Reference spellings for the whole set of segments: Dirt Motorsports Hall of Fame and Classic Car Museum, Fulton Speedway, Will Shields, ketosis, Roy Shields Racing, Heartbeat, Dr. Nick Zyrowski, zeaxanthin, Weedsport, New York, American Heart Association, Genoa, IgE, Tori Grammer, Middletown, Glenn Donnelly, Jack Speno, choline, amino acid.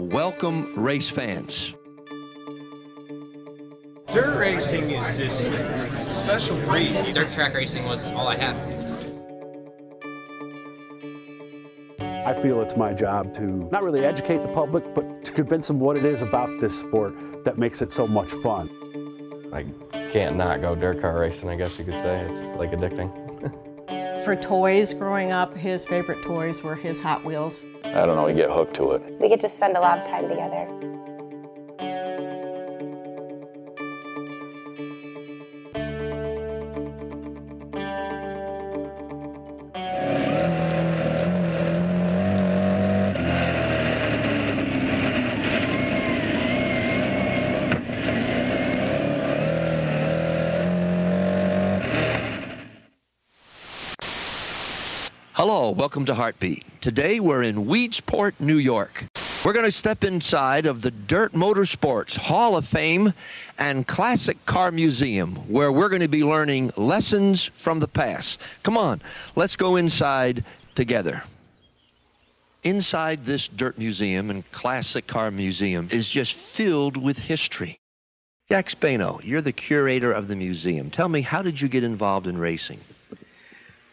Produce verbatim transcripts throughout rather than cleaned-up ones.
Welcome, race fans. Dirt racing is just, it's a special breed. Dirt track racing was all I had. I feel it's my job to not really educate the public, but to convince them what it is about this sport that makes it so much fun. I can't not go dirt car racing, I guess you could say. It's like addicting. For toys growing up, his favorite toys were his Hot Wheels. I don't know, we get hooked to it. We get to spend a lot of time together. Hello, welcome to Heartbeat. Today we're in Weedsport, New York. We're going to step inside of the Dirt Motorsports Hall of Fame and Classic Car Museum, where we're going to be learning lessons from the past. Come on, let's go inside together. Inside this Dirt Museum and Classic Car Museum is just filled with history. Jack Speno, you're the curator of the museum. Tell me, how did you get involved in racing?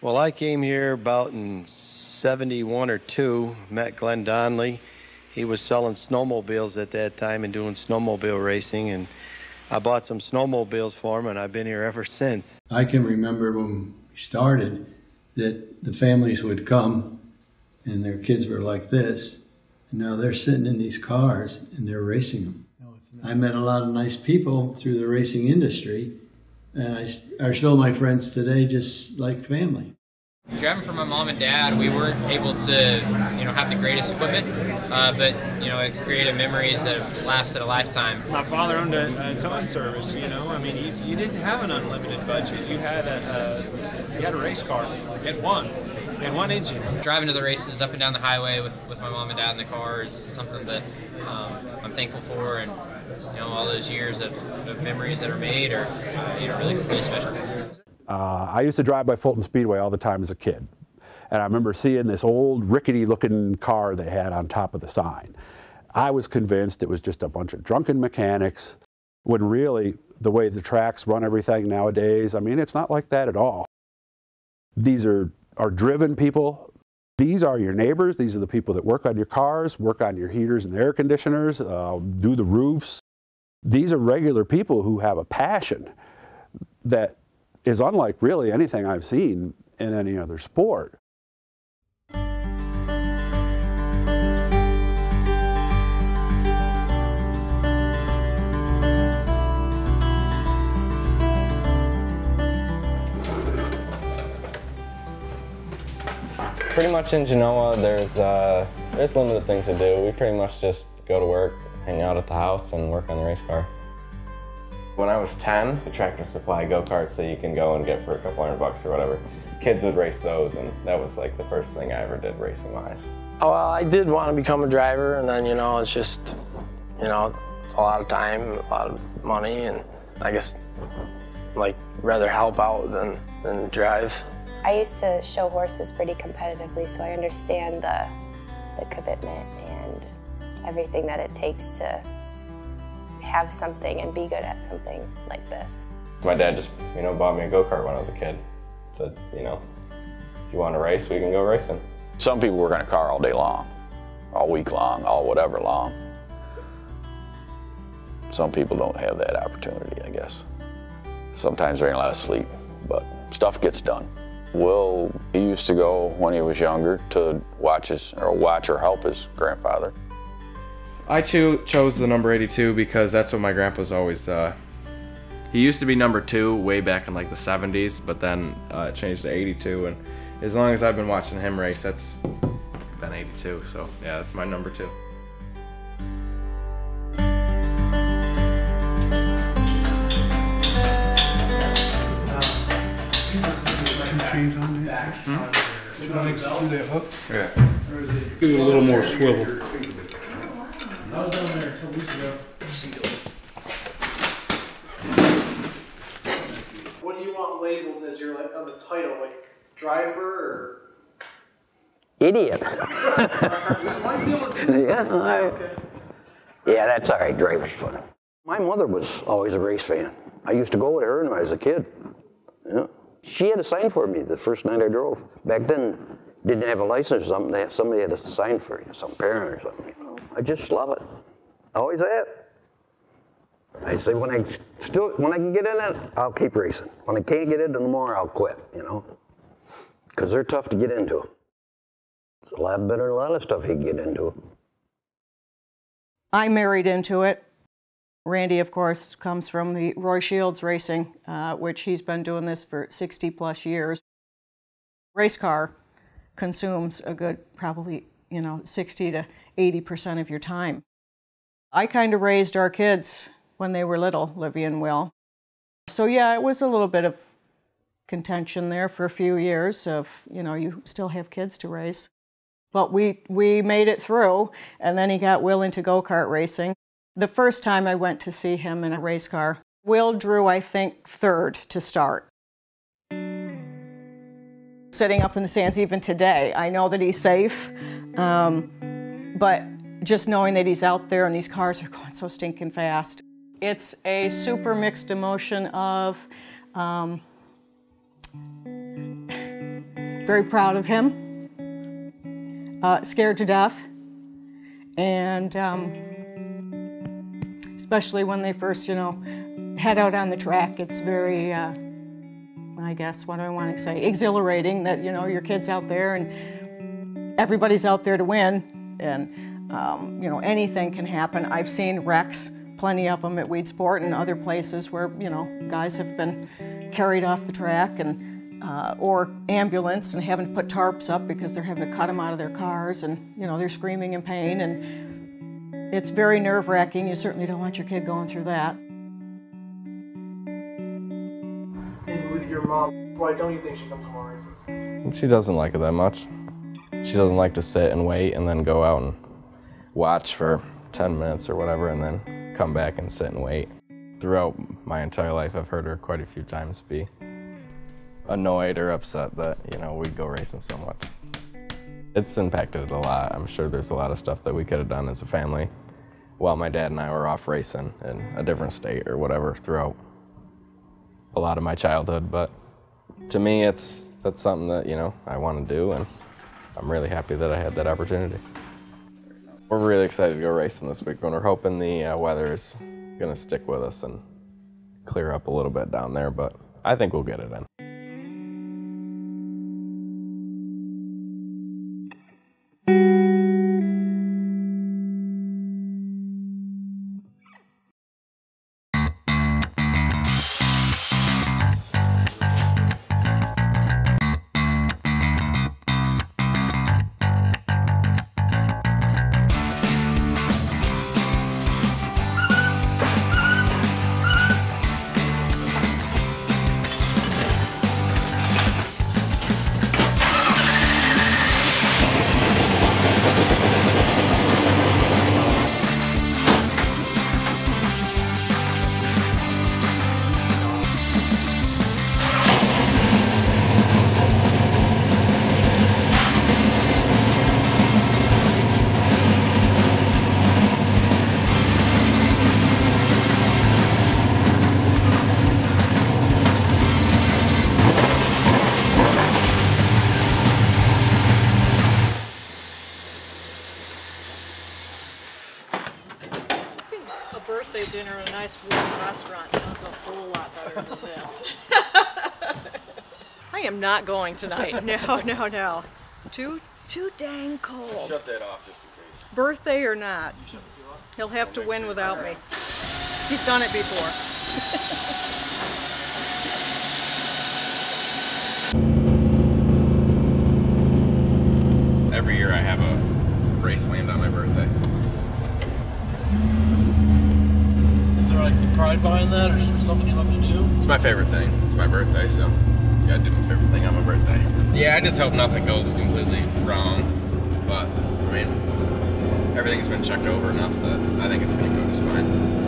Well, I came here about in seventy-one or two, met Glenn Donnelly. He was selling snowmobiles at that time and doing snowmobile racing, and I bought some snowmobiles for him, and I've been here ever since. I can remember when we started that the families would come and their kids were like this, and now they're sitting in these cars and they're racing them. I met a lot of nice people through the racing industry, and I are still my friends today, just like family. Driving for my mom and dad, we weren't able to, you know, have the greatest equipment, uh, but you know, it created memories that have lasted a lifetime. My father owned a, a towing service. You know, I mean, you, you didn't have an unlimited budget. You had a, a you had a race car. You had one, and one engine. Driving to the races, up and down the highway with with my mom and dad in the car is something that um, I'm thankful for, and. You know, all those years of, of memories that are made are, you know, really, really special. Uh, I used to drive by Fulton Speedway all the time as a kid. And I remember seeing this old rickety-looking car they had on top of the sign. I was convinced it was just a bunch of drunken mechanics, when really the way the tracks run everything nowadays, I mean, it's not like that at all. These are, are driven people. These are your neighbors. These are the people that work on your cars, work on your heaters and air conditioners, uh, do the roofs. These are regular people who have a passion that is unlike really anything I've seen in any other sport. Pretty much in Genoa, there's uh, there's limited things to do. We pretty much just go to work, hang out at the house, and work on the race car. When I was ten, the Tractor Supply go-karts that you can go and get for a couple hundred bucks or whatever, kids would race those, and that was like the first thing I ever did racing-wise. Oh, well, I did want to become a driver, and then, you know, it's just, you know, it's a lot of time, a lot of money, and I guess, like, rather help out than, than drive. I used to show horses pretty competitively, so I understand the, the commitment and everything that it takes to have something and be good at something like this. My dad just, you know, bought me a go-kart when I was a kid. Said, you know, if you want to race, we can go racing. Some people work on a car all day long, all week long, all whatever long. Some people don't have that opportunity, I guess. Sometimes there ain't a lot of sleep, but stuff gets done. Will, he used to go when he was younger to watch his, or watch or help his grandfather. I cho chose the number eighty-two because that's what my grandpa's always, uh, he used to be number two way back in like the seventies, but then uh, it changed to eighty-two, and as long as I've been watching him race, that's been eighty-two, so yeah, that's my number two. Hmm? Yeah. Give it a little more swivel. I was down there a couple weeks ago. What do you want labeled as your, like, on the title, like driver or idiot? Yeah. I... Yeah, that's all right, driver's fun. My mother was always a race fan. I used to go with her when I was a kid. Yeah. She had a sign for me the first night I drove. Back then, didn't have a license or something. They had, somebody had a sign for you, some parent or something. You know. I just love it. I always have. I say, when I still, when I can get in it, I'll keep racing. When I can't get into it no more, I'll quit, you know. Because they're tough to get into. It's a lot better than a lot of stuff you can get into. I married into it. Randy, of course, comes from the Roy Shields Racing, uh, which he's been doing this for sixty plus years. Race car consumes a good, probably, you know, sixty to eighty percent of your time. I kind of raised our kids when they were little, Livy and Will. So yeah, it was a little bit of contention there for a few years of, you know, you still have kids to raise. But we, we made it through, and then he got Will into go-kart racing. The first time I went to see him in a race car, Will drew, I think, third to start. Sitting up in the stands even today, I know that he's safe, um, but just knowing that he's out there and these cars are going so stinking fast. It's a super mixed emotion of um, very proud of him, uh, scared to death, and um, especially when they first, you know, head out on the track, it's very, uh, I guess, what do I want to say, exhilarating that, you know, your kid's out there and everybody's out there to win, and, um, you know, anything can happen. I've seen wrecks. Plenty of them at Weedsport and other places where, you know, guys have been carried off the track, and uh, or ambulance and having to put tarps up because they're having to cut them out of their cars, and, you know, they're screaming in pain, and it's very nerve-wracking. You certainly don't want your kid going through that. And with your mom, why don't you think she comes to more races? She doesn't like it that much. She doesn't like to sit and wait and then go out and watch for ten minutes or whatever and then come back and sit and wait. Throughout my entire life, I've heard her quite a few times be annoyed or upset that, you know, we go racing so much. It's impacted it a lot. I'm sure there's a lot of stuff that we could have done as a family while my dad and I were off racing in a different state or whatever throughout a lot of my childhood. But to me, it's that's something that, you know, I want to do, and I'm really happy that I had that opportunity. We're really excited to go racing this week, and we're hoping the uh, weather is going to stick with us and clear up a little bit down there, but I think we'll get it in. Dinner in a nice warm restaurant sounds a whole lot better than this. I am not going tonight. No, no, no. Too, too dang cold. Shut that off just in case. Birthday or not, he'll have to win without me. He's done it before. Every year I have a race slammed on my birthday. Like pride behind that, or just something you love to do? It's my favorite thing. It's my birthday, so yeah, I do my favorite thing on my birthday. Yeah, I just hope nothing goes completely wrong, but I mean, everything's been checked over enough that I think it's going to go just fine.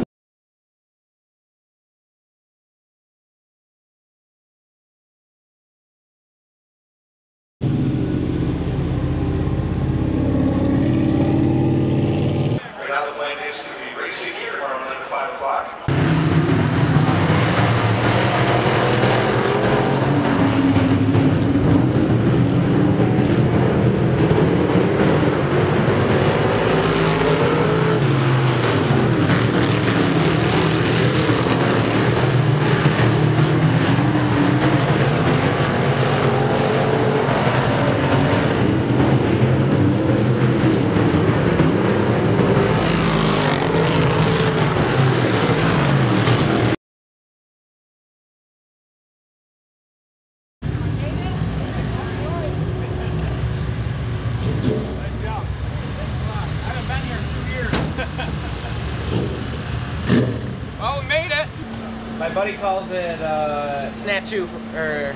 buddy calls it uh, snatchu or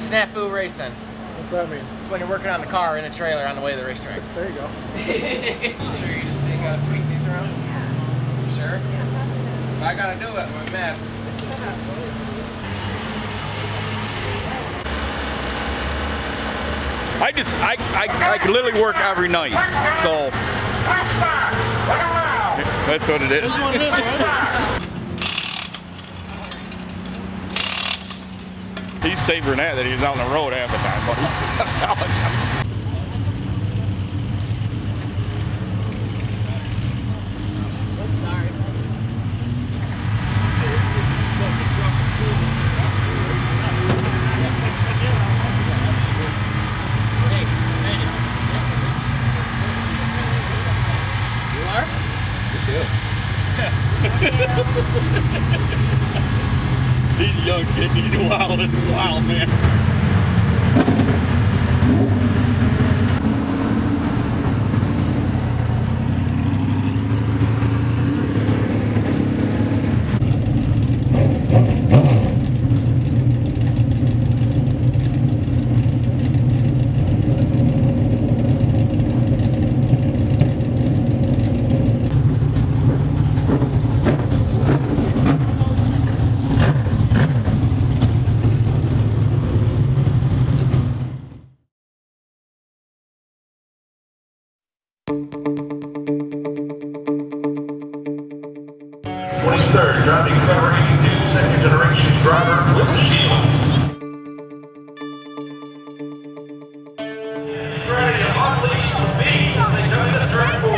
snafu racing. What's that mean? It's when you're working on the car in a trailer on the way to the racetrack. There you go. You sure you just ain't gotta tweak these around? Yeah. You sure? Yeah, I gotta do it, but man. Shut up. I just I I I could literally work every night, so. That's what it is. That's what it is, right? He's savoring that that he's out on the road half the time, buddy. I'm telling you. Sorry. You are? You too. He's a young kid. He's wild. It's wild, man. Third, driving cover eighty-two, second generation driver, Will Shields. He's ready to unleash the beast when they come to track four.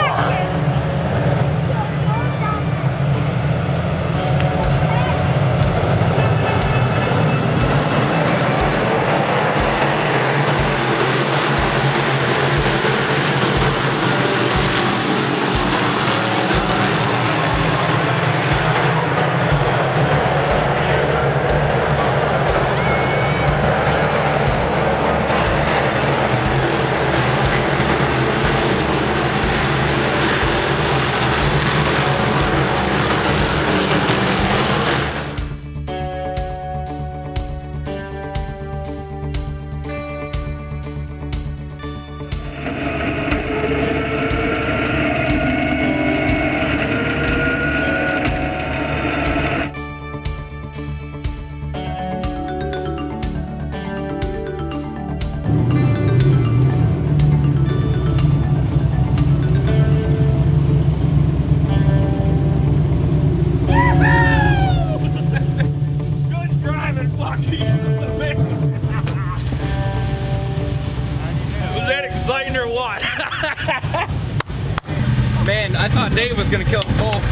Man, I thought Dave was gonna kill us both.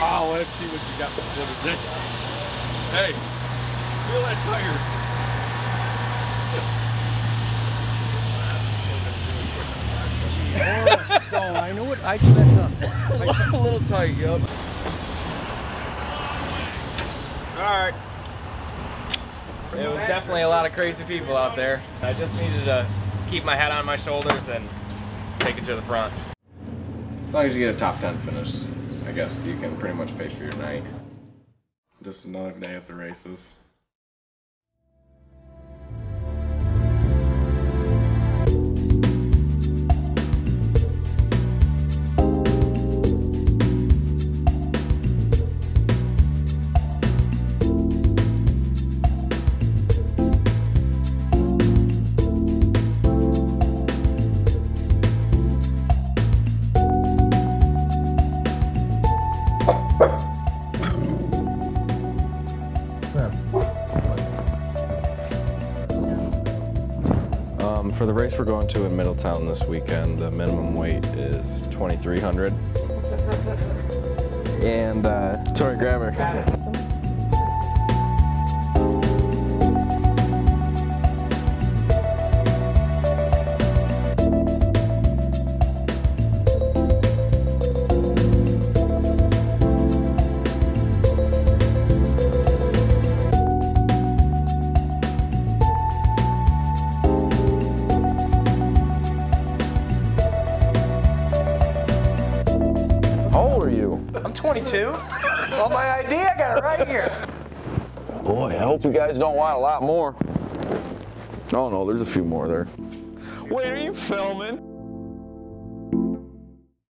Oh, let's see what you got for this. Hey, feel that tire. Oh, no, I know what I set up. A little tight, yo. Alright. It was definitely a lot of crazy people out there. I just needed to keep my head on my shoulders and take it to the front. As long as you get a top ten finish, I guess you can pretty much pay for your night. Just another day at the races. Um, for the race we're going to in Middletown this weekend, the minimum weight is twenty-three hundred. And uh, Tori Grammer. you? I'm twenty-two. Well, my I D, I got it right here. Boy, I hope you guys don't want a lot more. Oh no, there's a few more there. Wait, are you filming?